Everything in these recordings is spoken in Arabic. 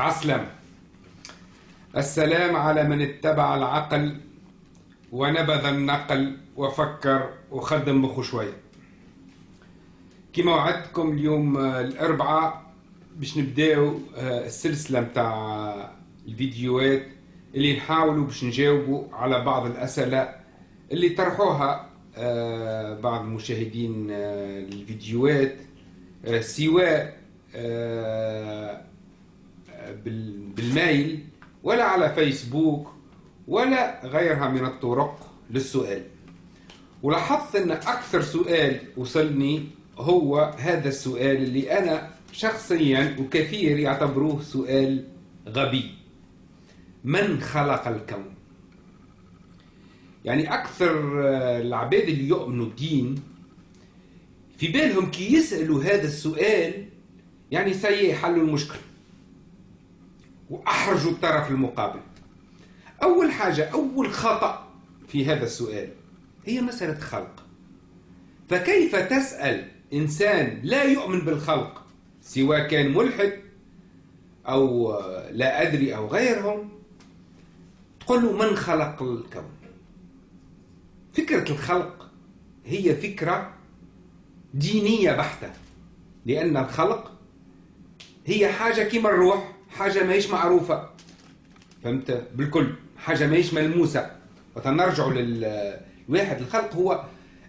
عسلم. السلام على من اتبع العقل ونبذ النقل وفكر وخدم مخه شويه. كما وعدتكم اليوم الاربعاء باش نبداو السلسله متاع الفيديوهات اللي نحاولوا باش نجاوبوا على بعض الاسئله اللي طرحوها بعض مشاهدين الفيديوهات، سواء بالميل ولا على فيسبوك ولا غيرها من الطرق للسؤال. ولاحظت ان اكثر سؤال وصلني هو هذا السؤال اللي انا شخصيا وكثير يعتبروه سؤال غبي: من خلق الكون؟ يعني اكثر العباد اللي يؤمنوا بدين في بالهم كي يسالوا هذا السؤال يعني سيء حلوا المشكل واحرجوا الطرف المقابل. اول حاجه، اول خطا في هذا السؤال هي مساله الخلق. فكيف تسال انسان لا يؤمن بالخلق، سواء كان ملحد او لا ادري او غيرهم، تقول له من خلق الكون؟ فكرة الخلق هي فكرة دينية بحتة، لأن الخلق هي حاجة كيما الروح، حاجة ماهيش معروفة، فهمت بالكل، حاجة ماهيش ملموسة. وتنرجعوا للواحد، الخلق هو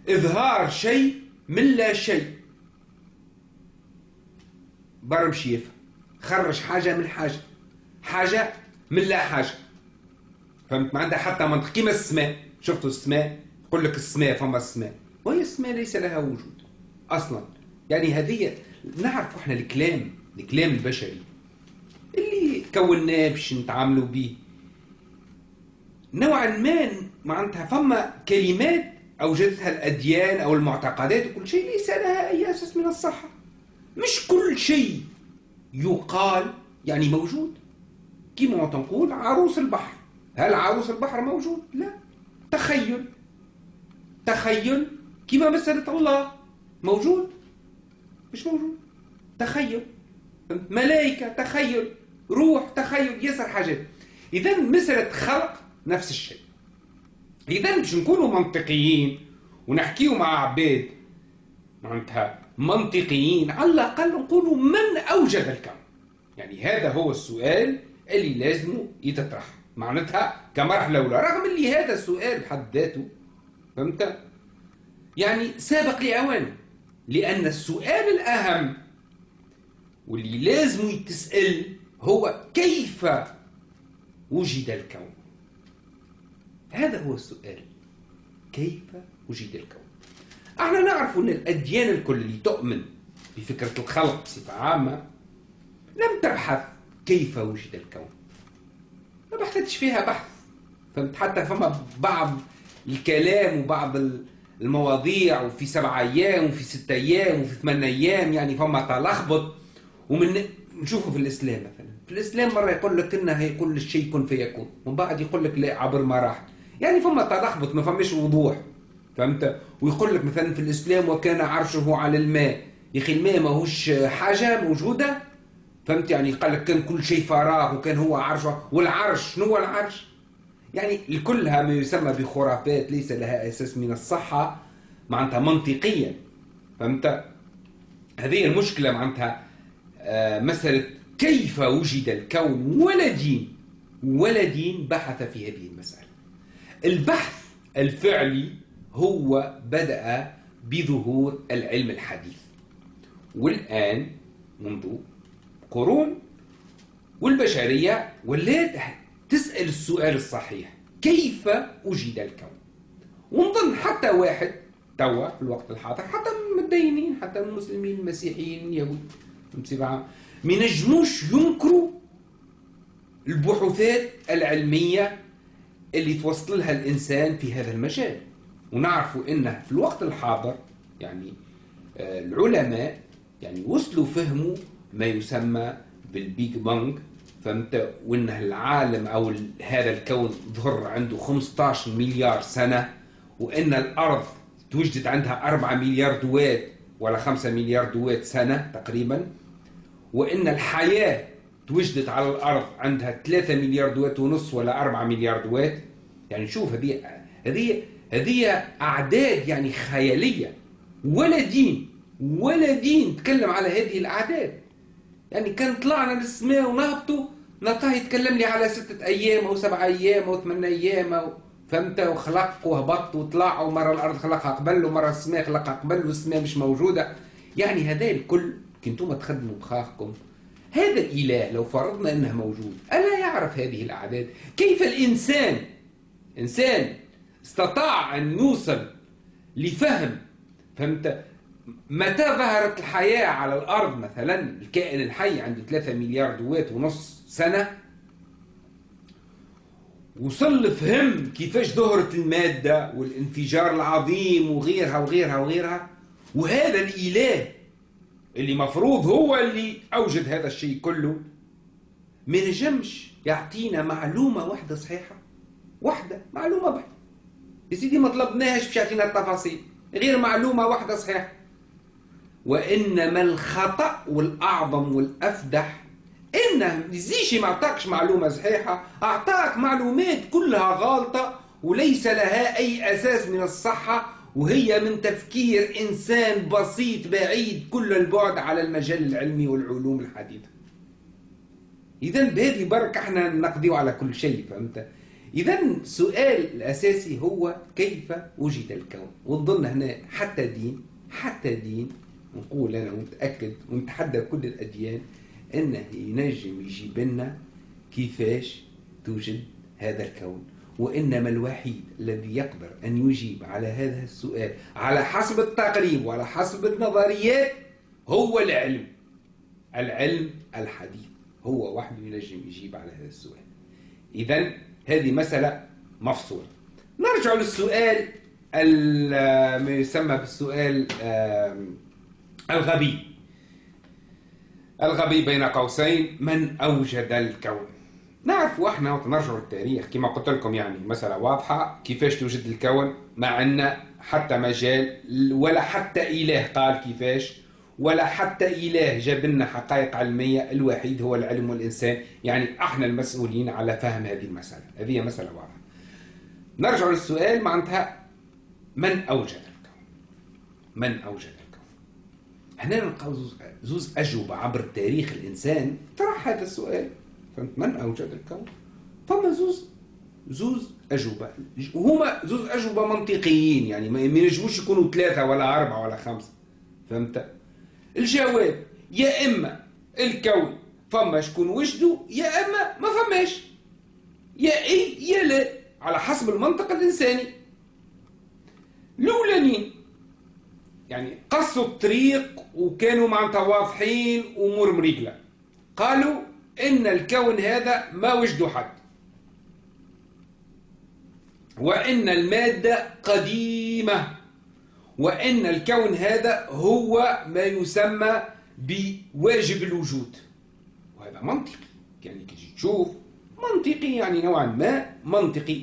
إظهار شيء من لا شيء، برم شيفة، خرج حاجة من حاجة، حاجة من لا حاجة، فهمت؟ ما عندها حتى منطق. كيما السماء، شفتوا السماء؟ يقول لك السماء، فما السماء، وهي السماء ليس لها وجود اصلا. يعني هذه نعرف احنا الكلام البشري اللي كوناه باش نتعاملوا به، نوعا ما معناتها فما كلمات اوجدتها الاديان او المعتقدات وكل شيء ليس لها اي اساس من الصحه. مش كل شيء يقال يعني موجود، كيما تنقول عروس البحر، هل عروس البحر موجود؟ لا، تخيل. كيما مسألة الله موجود؟ مش موجود، تخيل. ملائكة تخيل، روح تخيل، ياسر حاجات. إذا مسألة خلق نفس الشيء. إذا باش نكونوا منطقيين ونحكيوا مع عباد معناتها منطقيين، على الأقل نقولوا من أوجد الكون؟ يعني هذا هو السؤال اللي لازم يتطرح، معناتها كمرحلة أولى، رغم اللي هذا السؤال بحد ذاته فهمت؟ يعني سابق لأوانه، لأن السؤال الأهم واللي لازم يتسأل هو كيف وجد الكون؟ هذا هو السؤال، كيف وجد الكون؟ احنا نعرف أن الأديان الكل اللي تؤمن بفكرة الخلق بصفة عامة لم تبحث كيف وجد الكون، ما بحثتش فيها بحث، فهمت؟ حتى فما بعض الكلام وبعض المواضيع، وفي 7 أيام وفي 6 أيام وفي 8 أيام، يعني فما تلخبط. ومن نشوفه في الإسلام مثلا، في الإسلام مرة يقول لك إنه كل شيء كن فيكون، ومن بعد يقول لك لا عبر مراحل، يعني فما تلخبط، ما فماش وضوح، فهمت؟ ويقول لك مثلا في الإسلام وكان عرشه على الماء، يا أخي الماء ماهوش حاجة موجودة، فهمت؟ يعني قال لك كان كل شيء فراغ وكان هو عرشه، والعرش شنو هو العرش؟ يعني لكلها ما يسمى بخرافات ليس لها اساس من الصحه معناتها منطقيا، فهمت؟ هذه المشكله معناتها مساله كيف وجد الكون. ولا دين بحث في هذه المساله. البحث الفعلي هو بدأ بظهور العلم الحديث، والان منذ قرون والبشريه ولات تسأل السؤال الصحيح: كيف وجد الكون؟ ونظن حتى واحد توا في الوقت الحاضر، حتى المتدينين، حتى المسلمين، المسيحيين، اليهود بصفة عامة، ما ينجموش ينكروا البحوثات العلمية اللي توصل لها الإنسان في هذا المجال. ونعرفوا أنه في الوقت الحاضر يعني العلماء يعني وصلوا فهموا ما يسمى بالبيج بانج، فهمت؟ وانه العالم او هذا الكون ظهر عنده 15 مليار سنه، وان الارض توجدت عندها 4 ملياردوات ولا 5 ملياردوات سنه تقريبا، وان الحياه اتوجدت على الارض عندها 3 ملياردوات ونص ولا 4 ملياردوات. يعني شوف هذه اعداد يعني خياليه، ولا دين تكلم على هذه الاعداد. يعني كان طلعنا للسماء ونهبطوا نلقاه يتكلم لي على 6 ايام او 7 ايام او 8 ايام او فهمت، وخلق وهبط وطلع، ومره الارض خلقها قبل ومره السماء خلقها قبل والسماء مش موجوده. يعني هذا الكل كي انتم تخدموا بخاخكم. هذا الاله لو فرضنا انه موجود الا يعرف هذه الاعداد؟ كيف الانسان استطاع ان يوصل لفهم فهمت متى ظهرت الحياه على الارض؟ مثلا الكائن الحي عنده 3 ملياردوات ونص سنه، وصل لفهم كيفاش ظهرت الماده والانفجار العظيم وغيرها، وهذا الاله اللي مفروض هو اللي اوجد هذا الشيء كله ما ينجمش يعطينا معلومه واحده صحيحه، واحده معلومه بحت. يا سيدي ما طلبناهاش باش يعطينا التفاصيل، غير معلومه واحده صحيحه. وانما الخطا والاعظم والافدح انه زيشي ما اعطاكش معلومه صحيحه، اعطاك معلومات كلها غالطه وليس لها اي اساس من الصحه، وهي من تفكير انسان بسيط بعيد كل البعد على المجال العلمي والعلوم الحديثه. اذا بهذه برك احنا نقضيو على كل شيء فهمت. اذا السؤال الاساسي هو كيف وجد الكون؟ ونظن هنا حتى دين نقول انا متاكد ونتحدى كل الاديان انه ينجم يجيب لنا كيفاش توجد هذا الكون. وإنما الوحيد الذي يقدر أن يجيب على هذا السؤال على حسب التقريب وعلى حسب النظريات هو العلم الحديث، هو وحده ينجم يجيب على هذا السؤال. إذا هذه مسألة مفصولة. نرجع للسؤال ما يسمى بالسؤال الغبي بين قوسين، من أوجد الكون؟ نعرف احنا ونرجعوا للتاريخ كما قلت لكم، يعني مسألة واضحة كيفاش توجد الكون، ما عندنا حتى مجال ولا حتى إله قال كيفاش، ولا حتى إله جاب لنا حقائق علمية. الوحيد هو العلم والإنسان، يعني احنا المسؤولين على فهم هذه المسألة. هذه مسألة واضحة. نرجع للسؤال معناتها من أوجد الكون؟ هنا نلقاو زوز أجوبة عبر تاريخ الإنسان طرح هذا السؤال، من أوجد الكون؟ فما زوز أجوبة، وهما زوز أجوبة منطقيين، يعني ما ينجموش يكونوا 3 ولا 4 ولا 5 فهمت؟ الجواب يا إما الكون فما شكون وجده، يا إما ما فماش، يا إي يا لا على حسب المنطق الإنساني. الأولانيين يعني قصوا الطريق وكانوا معناتها واضحين وأمور مريقلة، قالوا إن الكون هذا ما وجده حد، وإن المادة قديمة، وإن الكون هذا هو ما يسمى بواجب الوجود. وهذا منطقي، يعني كي تجي تشوف منطقي، يعني نوعا ما منطقي،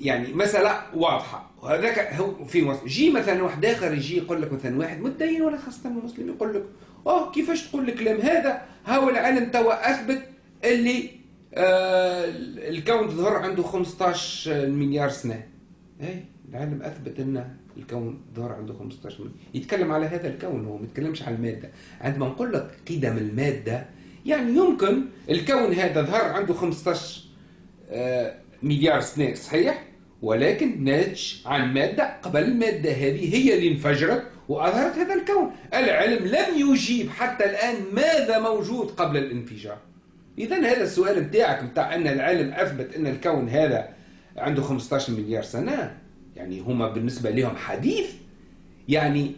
يعني مسألة واضحة. وهذاك في جي مثلا واحد آخر يجي يقول لك، مثلا واحد متدين ولا خاصة المسلم يقول لك كيفاش تقول الكلام هذا؟ هاو العلم توا اثبت اللي الكون ظهر عنده 15 مليار سنه. اي العلم اثبت ان الكون ظهر عنده 15 مليار، يتكلم على هذا الكون، هو ما يتكلمش على الماده. عندما نقول لك قدم الماده، يعني يمكن الكون هذا ظهر عنده 15 مليار سنه صحيح، ولكن ناتج عن ماده قبل الماده هذه هي اللي انفجرت وأظهرت هذا الكون. العلم لم يجيب حتى الآن ماذا موجود قبل الانفجار. إذا هذا السؤال بتاعك بتاع أن العلم أثبت أن الكون هذا عنده 15 مليار سنة، يعني هما بالنسبة لهم حديث، يعني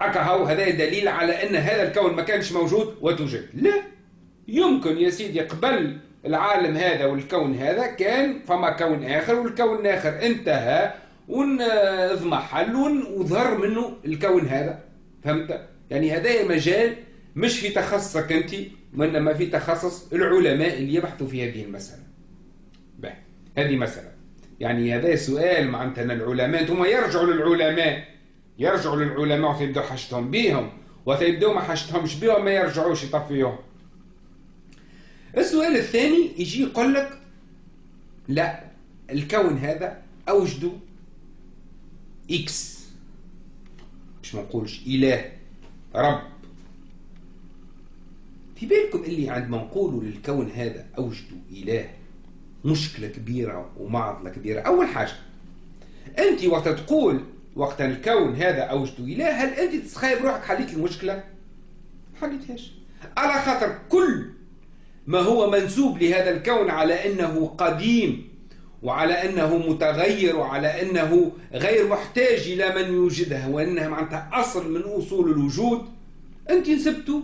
أكهو هذا دليل على أن هذا الكون ما كانش موجود وتوجد. لا، يمكن يا سيدي قبل العالم هذا والكون هذا كان فما كون آخر، والكون آخر انتهى ونضمحل وظهر منه الكون هذا فهمت. يعني هذا مجال مش في تخصصك انت، وانما في تخصص العلماء اللي يبحثوا في هذه المسألة. هذه مسألة، يعني هذا سؤال معناتها العلماء هما يرجعوا للعلماء ويبداو حاجتهم بيهم، ويبداو ما حاجتهمش بيهم ما يرجعوش يطفيوهم. السؤال الثاني يجي يقول لك لا، الكون هذا اوجده اكس، مش ما نقولش اله، رب. في بالكم اللي عندما نقولوا للكون هذا اوجده اله مشكله كبيره ومعضله كبيره. اول حاجه انت وقت تقول وقت الكون هذا اوجده اله، هل انت تتخيل روحك حليت المشكله؟ حليتهاش، على خاطر كل ما هو منسوب لهذا الكون على انه قديم وعلى انه متغير وعلى انه غير محتاج الى من يوجدها وانها معناتها اصل من اصول الوجود، انت نسبته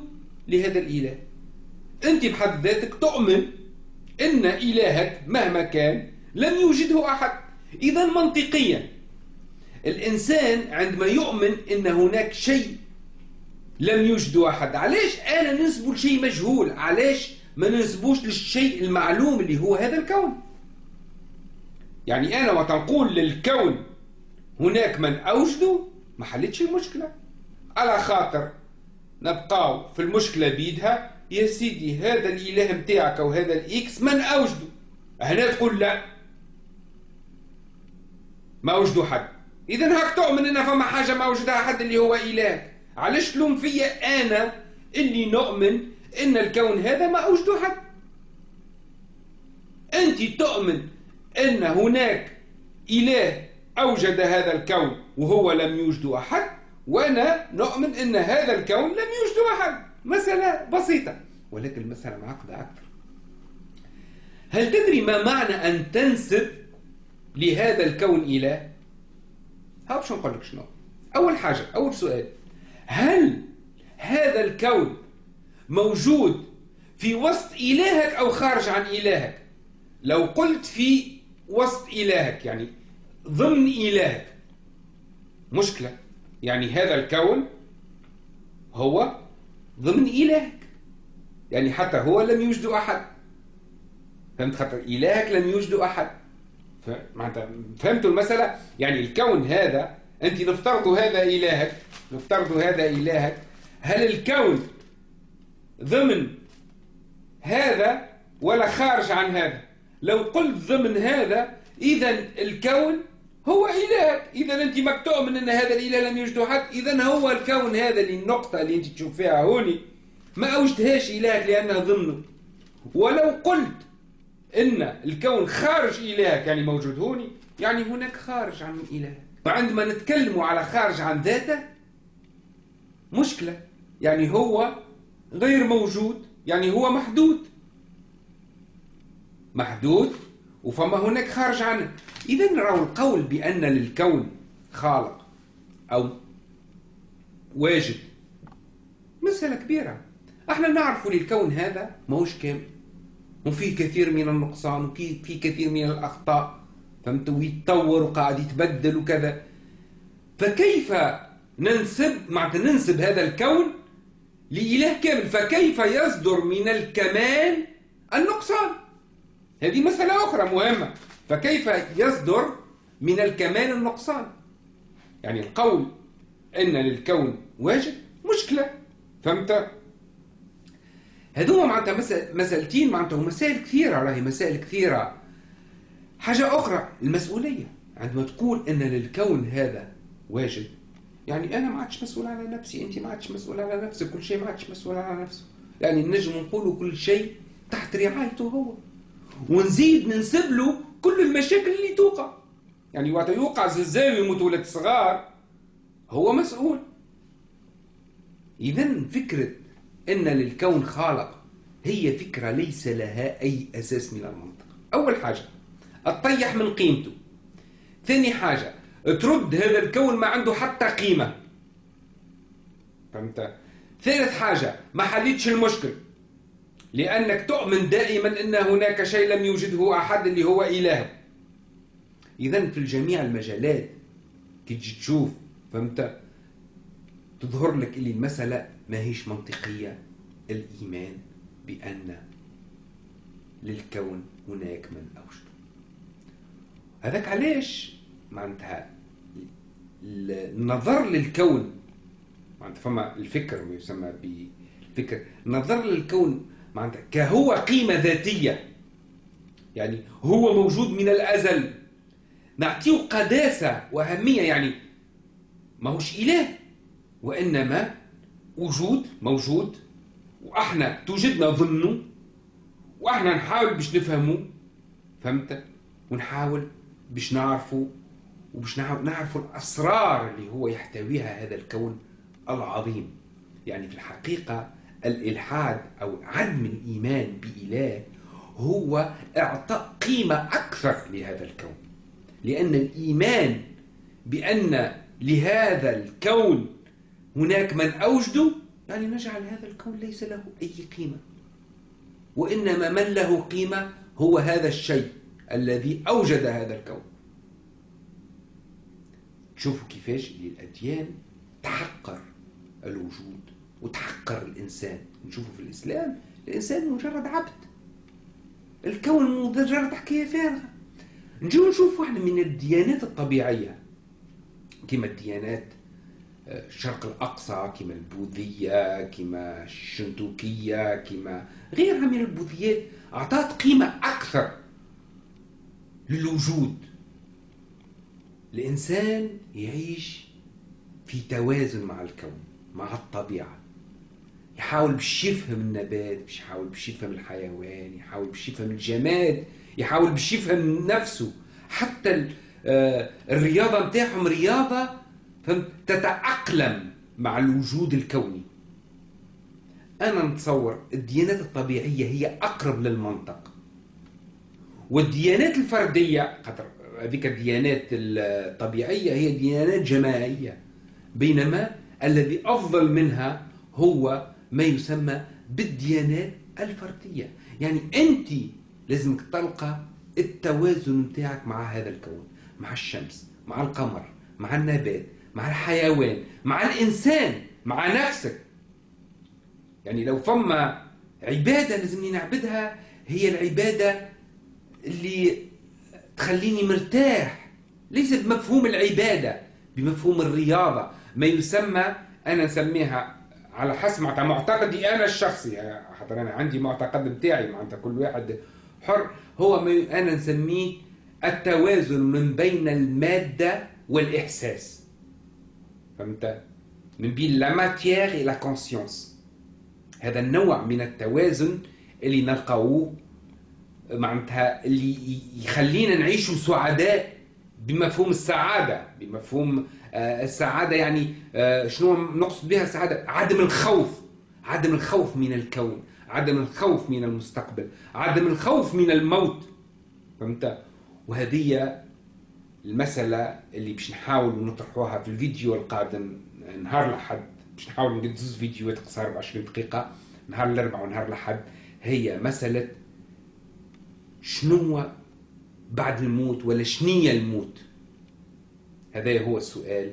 لهذا الاله. انت بحد ذاتك تؤمن ان الهك مهما كان لم يوجده احد، اذا منطقيا الانسان عندما يؤمن ان هناك شيء لم يوجده احد، علاش انا ننسبه لشيء مجهول؟ علاش ما ننسبوش للشيء المعلوم اللي هو هذا الكون؟ يعني انا وقت نقول للكون هناك من اوجده ما حلتش المشكله، على خاطر نبقاو في المشكله بيدها. يا سيدي هذا الاله نتاعك وهذا الاكس من اوجده؟ هنا تقول لا، ما اوجده حد، اذا هاك تؤمن ان فما حاجه ما وجدها حد اللي هو الهك. علاش تلوم فيا انا اللي نؤمن ان الكون هذا ما اوجده حد؟ انت تؤمن ان هناك اله اوجد هذا الكون وهو لم يوجده احد، وانا نؤمن ان هذا الكون لم يوجده احد. مسألة بسيطة ولكن المسألة معقدة اكثر. هل تدري ما معنى ان تنسب لهذا الكون اله؟ ها باش نقول لك شنو. اول حاجة، اول سؤال، هل هذا الكون موجود في وسط إلهك أو خارج عن إلهك؟ لو قلت في وسط إلهك يعني ضمن إلهك مشكلة، يعني هذا الكون هو ضمن إلهك، يعني حتى هو لم يوجد أحد. فهمت؟ خاطر إلهك لم يوجد أحد. فهمتوا المسألة؟ يعني الكون هذا أنت نفترضوا هذا إلهك، نفترضوا هذا إلهك، هل الكون ضمن هذا ولا خارج عن هذا؟ لو قلت ضمن هذا اذا الكون هو الهك، اذا انت ما تؤمن ان هذا الاله لم يوجده حد، اذا هو الكون هذا اللي النقطه اللي انت تشوف فيها هوني ما اوجدهاش الهك لانها ضمنه. ولو قلت ان الكون خارج الهك يعني موجود هوني، يعني هناك خارج عن الهك. فعندما نتكلموا على خارج عن ذاته مشكله، يعني هو غير موجود، يعني هو محدود، محدود وفما هناك خارج عنه. إذا راهو القول بأن للكون خالق أو واجد مسألة كبيرة. احنا نعرف للكون هذا ماهوش كامل وفيه كثير من النقصان وفيه كثير من الأخطاء، فهمت؟ ويتطور وقاعد يتبدل وكذا. فكيف ننسب معناتها ننسب هذا الكون لإله كامل؟ فكيف يصدر من الكمال النقصان؟ هذه مسألة أخرى مهمة. فكيف يصدر من الكمال النقصان؟ يعني القول أن للكون واجد مشكلة. فهمت؟ هذوما معناتها مسألتين، معناتها مسائل كثيرة، راهي مسائل كثيرة. حاجة أخرى المسؤولية، عندما تقول أن للكون هذا واجد يعني أنا ما عادش مسؤول على نفسي، أنت ما عادش مسؤول على نفسك، كل شيء ما عادش مسؤول على نفسه. يعني نجم نقولوا كل شيء تحت رعايته هو، ونزيد ننسب له كل المشاكل اللي توقع. يعني وقت يوقع زلزال ويموت ولاد صغار هو مسؤول. إذا فكرة أن للكون خالق هي فكرة ليس لها أي أساس من المنطق. أول حاجة أطيح من قيمته، ثاني حاجة ترد هذا الكون ما عنده حتى قيمة. فهمت؟ ثالث حاجة ما حليتش المشكل، لأنك تؤمن دائما أن هناك شيء لم يوجده أحد اللي هو إله. إذا في جميع المجالات كي تجي تشوف، فهمت، تظهر لك اللي المسألة ماهيش منطقية. الإيمان بأن للكون هناك من أوجده، هذاك علاش معناتها النظر للكون، معناتها فما الفكر ما يسمى بالفكر، النظر للكون معناتها كهو قيمة ذاتية، يعني هو موجود من الأزل، نعطيه قداسة وأهمية، يعني ماهوش إله وإنما وجود موجود، وإحنا توجدنا ضمنه، وإحنا نحاول باش نفهمه، فهمت؟ ونحاول باش نعرفه وباش نعرفوا الأسرار اللي هو يحتويها هذا الكون العظيم. يعني في الحقيقة الإلحاد أو عدم الإيمان بإله هو إعطاء قيمة أكثر لهذا الكون، لأن الإيمان بأن لهذا الكون هناك من أوجده يعني نجعل هذا الكون ليس له أي قيمة، وإنما من له قيمة هو هذا الشيء الذي أوجد هذا الكون. تشوفوا كيفاش الأديان تحقر الوجود وتحقر الإنسان. نشوفوا في الإسلام الإنسان مجرد عبد، الكون مجرد حكاية فارغة. نجيو نشوفوا احنا من الديانات الطبيعية كما الديانات الشرق الأقصى، كما البوذية، كما الشنتوكية، كما غيرها من البوذيات، أعطت قيمة أكثر للوجود. الإنسان يعيش في توازن مع الكون، مع الطبيعة، يحاول باش يفهم النبات، باش يحاول باش يفهم الحيوان، يحاول باش يفهم الجماد، يحاول باش يفهم نفسه. حتى الرياضة نتاعهم رياضة تتأقلم مع الوجود الكوني. أنا نتصور الديانات الطبيعية هي أقرب للمنطق، والديانات الفردية خاطر هذيك الديانات الطبيعية هي ديانات جماعية، بينما الذي أفضل منها هو ما يسمى بالديانات الفردية. يعني أنت لازمك تلقى التوازن نتاعك مع هذا الكون، مع الشمس، مع القمر، مع النبات، مع الحيوان، مع الإنسان، مع نفسك. يعني لو فما عبادة لازمني نعبدها هي العبادة اللي تخليني مرتاح، ليس بمفهوم العبادة، بمفهوم الرياضة، ما يسمى، أنا نسميها على حسب معتقدي أنا الشخصي، حتى أنا عندي معتقد بتاعي، معناتها كل واحد حر، هو ما أنا نسميه التوازن من بين المادة والإحساس، فهمت؟ من بين لا ماتيير إي لا كونسيونس. هذا النوع من التوازن اللي نلقاوه معناتها اللي يخلينا نعيشوا سعداء بمفهوم السعادة، بمفهوم السعادة. يعني شنو نقصد بها السعادة؟ عدم الخوف، عدم الخوف من الكون، عدم الخوف من المستقبل، عدم الخوف من الموت، فهمت؟ وهذه المسألة اللي باش نحاول نطرحوها في الفيديو القادم نهار الأحد، باش نحاول ندير زوج فيديوهات قصار ب20 دقيقة نهار الأربعاء ونهار الأحد، هي مسألة شنو بعد الموت ولا شنية الموت؟ هذا هو السؤال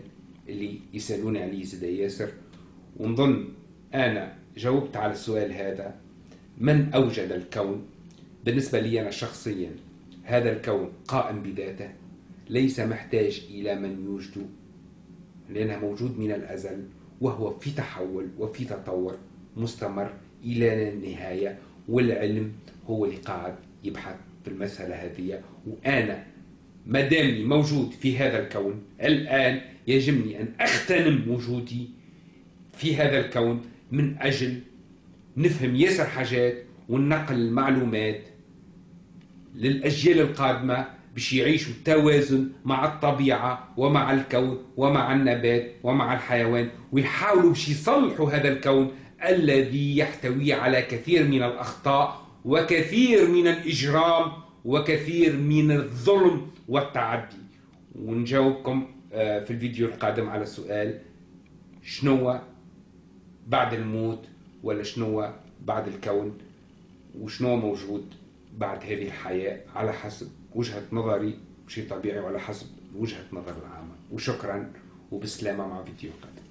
اللي يسألوني عليه سيدي ياسر، ونظن أنا جاوبت على السؤال هذا. من أوجد الكون؟ بالنسبة لي أنا شخصيا هذا الكون قائم بذاته، ليس محتاج إلى من يوجده، لأنه موجود من الأزل وهو في تحول وفي تطور مستمر إلى النهاية، والعلم هو اللي قاعد يبحث في المسألة هذه. وأنا مادامني موجود في هذا الكون الآن يجبني أن أغتنم وجودي في هذا الكون من أجل نفهم ياسر حاجات وننقل المعلومات للأجيال القادمة باش يعيشوا توازن مع الطبيعة ومع الكون ومع النبات ومع الحيوان، ويحاولوا باش يصلحوا هذا الكون الذي يحتوي على كثير من الأخطاء وكثير من الإجرام وكثير من الظلم والتعدي. ونجاوبكم في الفيديو القادم على السؤال شنو بعد الموت ولا شنو بعد الكون، وشنو موجود بعد هذه الحياة على حسب وجهة نظري، شيء طبيعي وعلى حسب وجهة نظر العامة. وشكرا وبسلامة مع فيديو قادم.